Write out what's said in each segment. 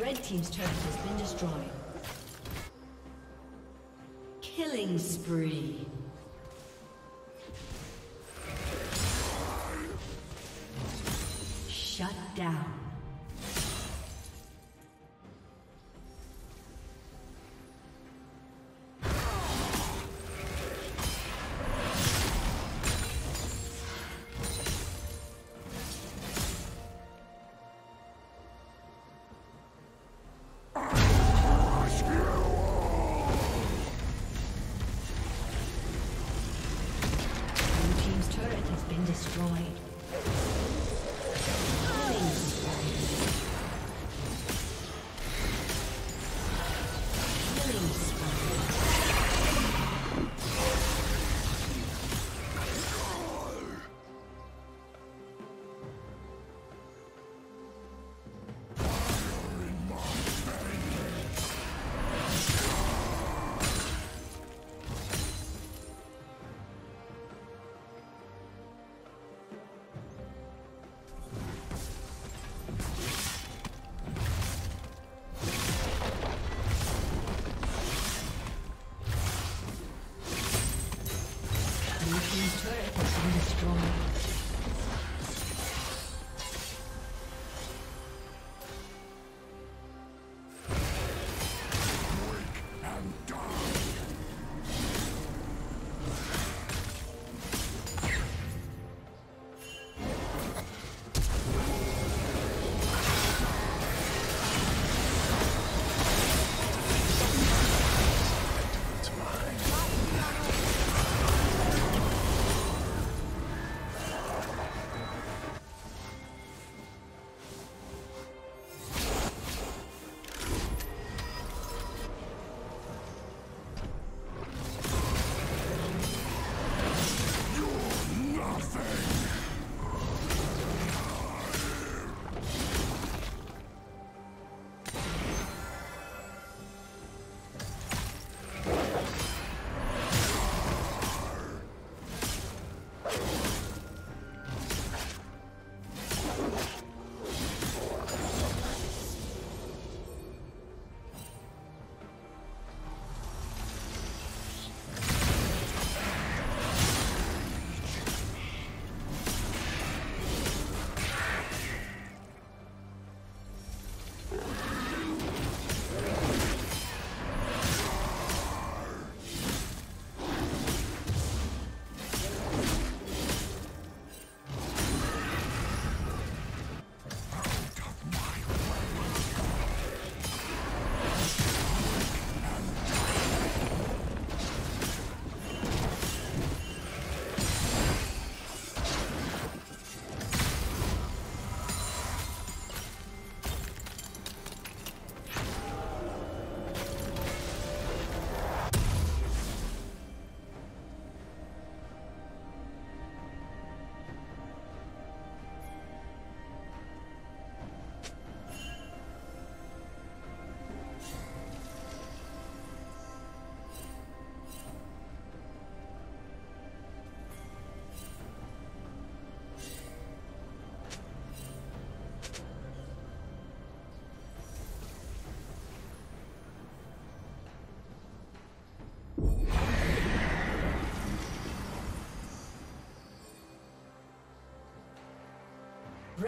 Red team's turret has been destroyed. Killing spree. Shut down.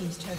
team's turret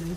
Blue